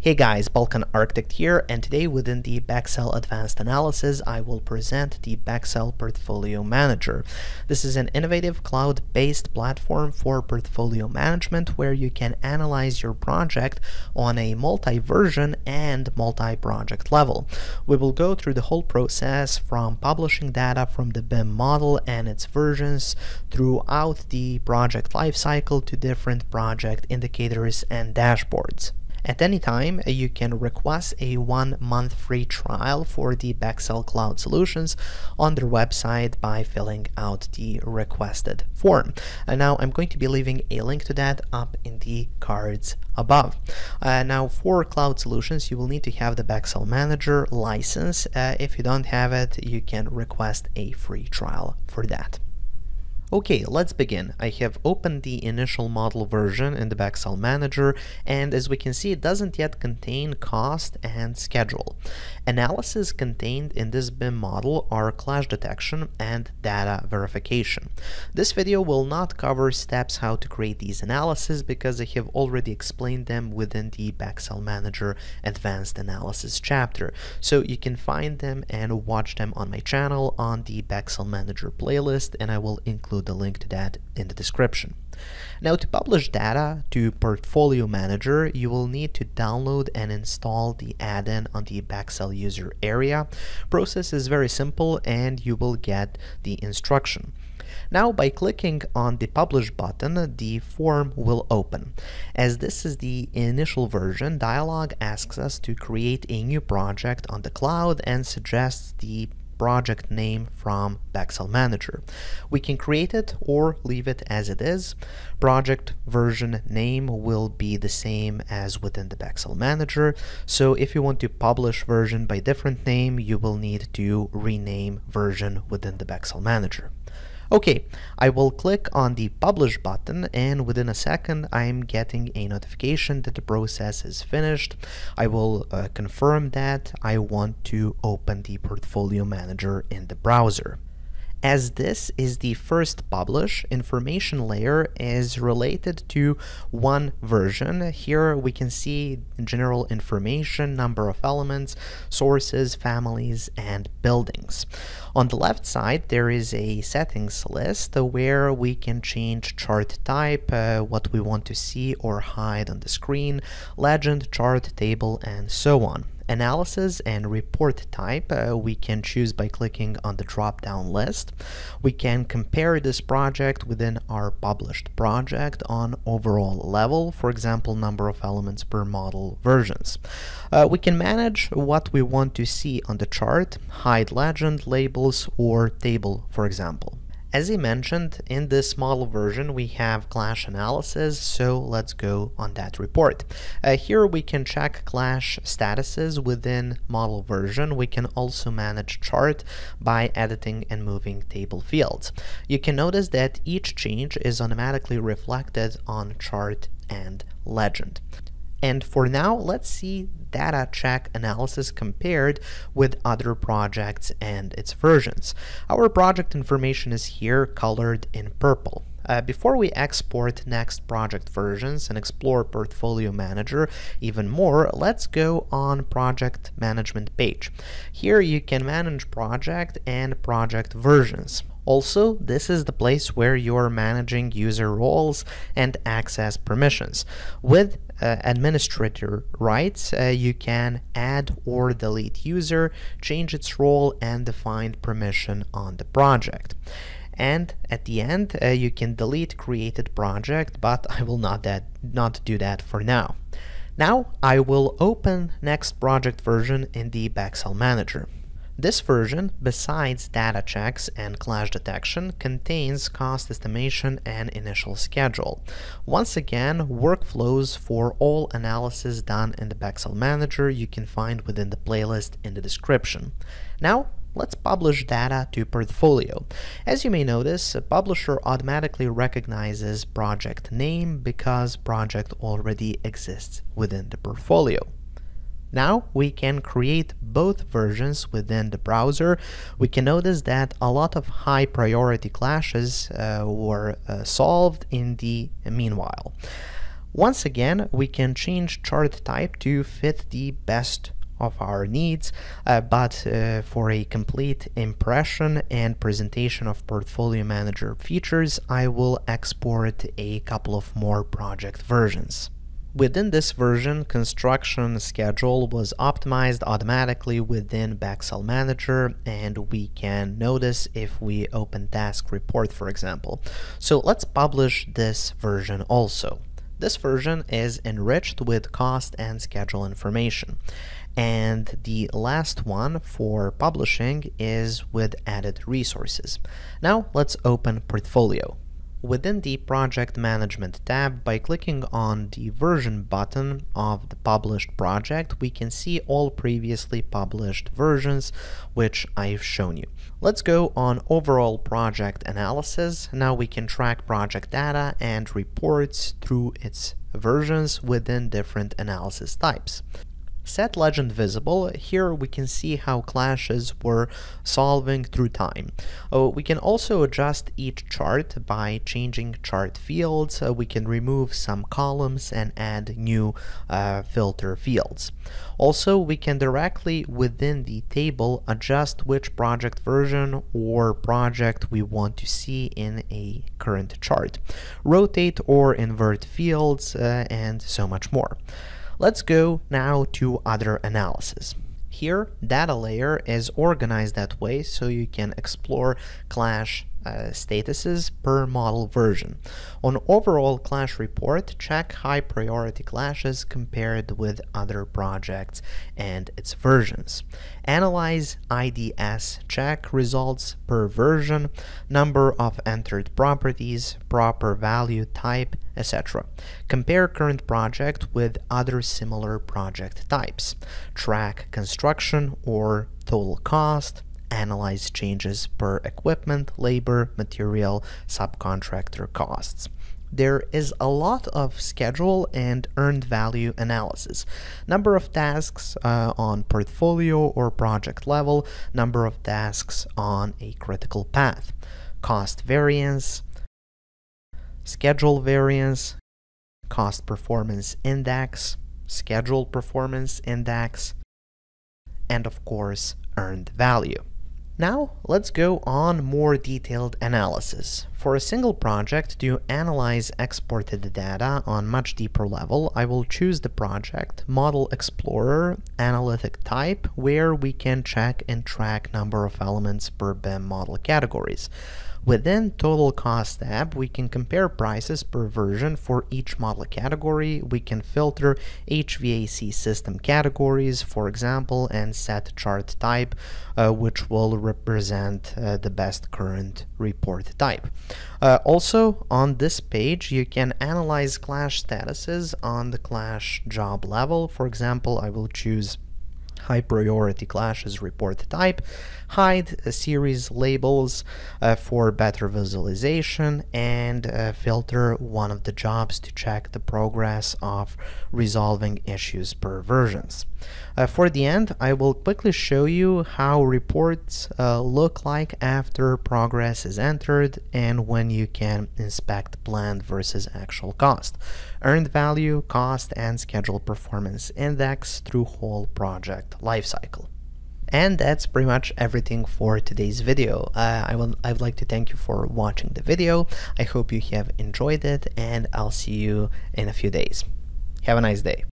Hey guys, Balkan Architect here, and today within the Bexel Advanced Analysis, I will present the Bexel Portfolio Manager. This is an innovative cloud-based platform for portfolio management where you can analyze your project on a multi-version and multi-project level. We will go through the whole process from publishing data from the BIM model and its versions throughout the project lifecycle to different project indicators and dashboards. At any time, you can request a 1-month free trial for the Bexel Cloud Solutions on their website by filling out the requested form. And now I'm going to be leaving a link to that up in the cards above. Now for Cloud Solutions, you will need to have the Bexel Manager license. If you don't have it, you can request a free trial for that. Okay, let's begin. I have opened the initial model version in the Bexel Manager, and as we can see, it doesn't yet contain cost and schedule. Analysis contained in this BIM model are clash detection and data verification. This video will not cover steps how to create these analyses because I have already explained them within the Bexel Manager Advanced Analysis chapter. So you can find them and watch them on my channel on the Bexel Manager playlist, and I will include the link to that in the description. Now, to publish data to Portfolio Manager, you will need to download and install the add-in on the Bexel user area. Process is very simple and you will get the instruction. Now, by clicking on the Publish button, the form will open. As this is the initial version, dialog asks us to create a new project on the cloud and suggests the project name from Bexel Manager. We can create it or leave it as it is. Project version name will be the same as within the Bexel Manager. So if you want to publish version by different name, you will need to rename version within the Bexel Manager. Okay, I will click on the Publish button, and within a second I'm getting a notification that the process is finished. I will confirm that I want to open the Portfolio Manager in the browser. As this is the first publish, information layer is related to one version. Here we can see general information, number of elements, sources, families, and buildings. On the left side, there is a settings list where we can change chart type, what we want to see or hide on the screen, legend, chart, table, and so on. Analysis and report type we can choose by clicking on the drop-down list. We can compare this project within our published project on overall level, for example, number of elements per model versions. We can manage what we want to see on the chart, hide legend, labels, or table, for example. As I mentioned, in this model version we have clash analysis, so let's go on that report. Here we can check clash statuses within model version. We can also manage chart by editing and moving table fields. You can notice that each change is automatically reflected on chart and legend. And for now, let's see data check analysis compared with other projects and its versions. Our project information is here colored in purple. Before we export next project versions and explore Portfolio Manager even more, let's go on Project Management page. Here you can manage project and project versions. Also, this is the place where you are managing user roles and access permissions. With administrator rights, you can add or delete user, change its role, and define permission on the project. And at the end, you can delete created project, but I will not do that for now. Now, I will open next project version in the Bexel Manager. This version, besides data checks and clash detection, contains cost estimation and initial schedule. Once again, workflows for all analysis done in the Bexel Manager you can find within the playlist in the description. Now, let's publish data to Portfolio. As you may notice, a publisher automatically recognizes project name because project already exists within the portfolio. Now we can create both versions within the browser. We can notice that a lot of high priority clashes were solved in the meanwhile. Once again, we can change chart type to fit the best of our needs, but for a complete impression and presentation of Portfolio Manager features, I will export a couple of more project versions. Within this version, construction schedule was optimized automatically within Bexel Manager, and we can notice if we open task report, for example. So let's publish this version also. This version is enriched with cost and schedule information. And the last one for publishing is with added resources. Now let's open Portfolio. Within the Project Management tab, by clicking on the version button of the published project, we can see all previously published versions, which I've shown you. Let's go on Overall Project Analysis. Now we can track project data and reports through its versions within different analysis types. Set legend visible. Here we can see how clashes were solving through time. We can also adjust each chart by changing chart fields. We can remove some columns and add new filter fields. Also, we can directly within the table adjust which project version or project we want to see in a current chart, rotate or invert fields, and so much more. Let's go now to other analysis. Here, data layer is organized that way so you can explore clash statuses per model version. On overall clash report, check high priority clashes compared with other projects and its versions. Analyze IDS, check results per version, number of entered properties, proper value type, etc. Compare current project with other similar project types. Track construction or total cost. Analyze changes per equipment, labor, material, subcontractor costs. There is a lot of schedule and earned value analysis. Number of tasks on portfolio or project level, number of tasks on a critical path, cost variance, schedule variance, cost performance index, schedule performance index, and of course, earned value. Now let's go on more detailed analysis. For a single project to analyze exported data on much deeper level, I will choose the project, Model Explorer, Analytic Type, where we can check and track number of elements per BIM model categories. Within Total Cost tab, we can compare prices per version for each model category. We can filter HVAC system categories, for example, and set chart type, which will represent the best current report type. Also, on this page, you can analyze clash statuses on the clash job level. For example, I will choose high priority clashes report type, hide series labels for better visualization, and filter one of the jobs to check the progress of resolving issues per versions. For the end, I will quickly show you how reports look like after progress is entered and when you can inspect planned versus actual cost, earned value, cost, and schedule performance index through whole project lifecycle. And that's pretty much everything for today's video. I would like to thank you for watching the video. I hope you have enjoyed it, and I'll see you in a few days. Have a nice day.